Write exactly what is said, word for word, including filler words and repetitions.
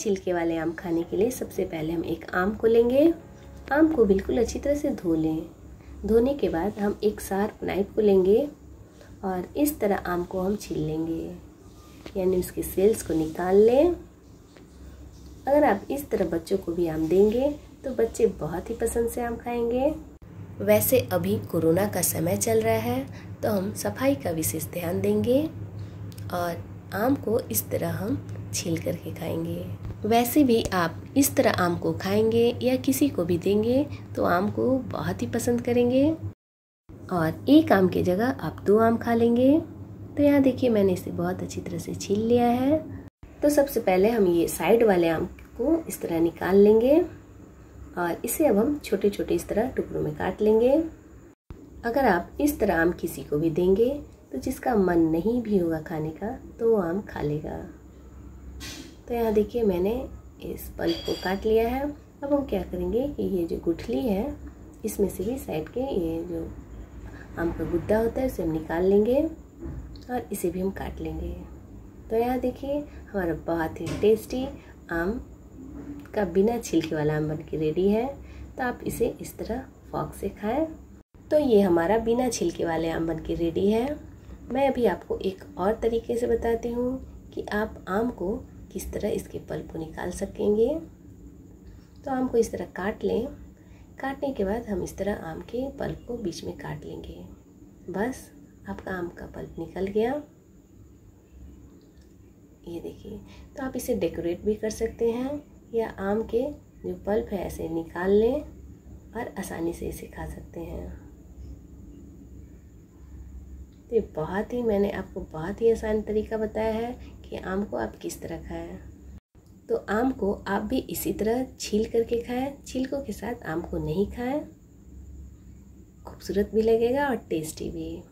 छिलके वाले आम खाने के लिए सबसे पहले हम एक आम को लेंगे। आम को बिल्कुल अच्छी तरह से धो लें। धोने के बाद हम एक शार्प नाइफ को लेंगे और इस तरह आम को हम छील लेंगे, यानी उसके सेल्स को निकाल लें। अगर आप इस तरह बच्चों को भी आम देंगे तो बच्चे बहुत ही पसंद से आम खाएंगे। वैसे अभी कोरोना का समय चल रहा है तो हम सफाई का विशेष ध्यान देंगे और आम को इस तरह हम छील करके खाएंगे। वैसे भी आप इस तरह आम को खाएंगे या किसी को भी देंगे तो आम को बहुत ही पसंद करेंगे और एक आम की जगह आप दो आम खा लेंगे। तो यहाँ देखिए मैंने इसे बहुत अच्छी तरह से छील लिया है। तो सबसे पहले हम ये साइड वाले आम को इस तरह निकाल लेंगे और इसे अब हम छोटे छोटे इस तरह टुकड़ों में काट लेंगे। अगर आप इस तरह आम किसी को भी देंगे तो जिसका मन नहीं भी होगा खाने का तो वो आम खा लेगा। तो यहाँ देखिए मैंने इस पल्प को काट लिया है। अब हम क्या करेंगे कि ये जो गुठली है इसमें से भी साइड के ये जो आम का गुद्दा होता है उसे हम निकाल लेंगे और इसे भी हम काट लेंगे। तो यहाँ देखिए हमारा बहुत ही टेस्टी आम का बिना छिलके वाला आम बनके रेडी है। तो आप इसे इस तरह फॉर्क से खाएं। तो ये हमारा बिना छिलके वाले आम बनके रेडी है। मैं अभी आपको एक और तरीके से बताती हूँ कि आप आम को किस तरह इसके पल्प को निकाल सकेंगे। तो आम को इस तरह काट लें। काटने के बाद हम इस तरह आम के पल्प को बीच में काट लेंगे। बस आपका आम का पल्प निकल गया। ये देखिए, तो आप इसे डेकोरेट भी कर सकते हैं या आम के जो पल्प है ऐसे निकाल लें और आसानी से इसे खा सकते हैं। तो बहुत ही मैंने आपको बहुत ही आसान तरीका बताया है कि आम को आप किस तरह खाएं। तो आम को आप भी इसी तरह छील करके खाएं। छिलकों के साथ आम को नहीं खाएं, खूबसूरत भी लगेगा और टेस्टी भी।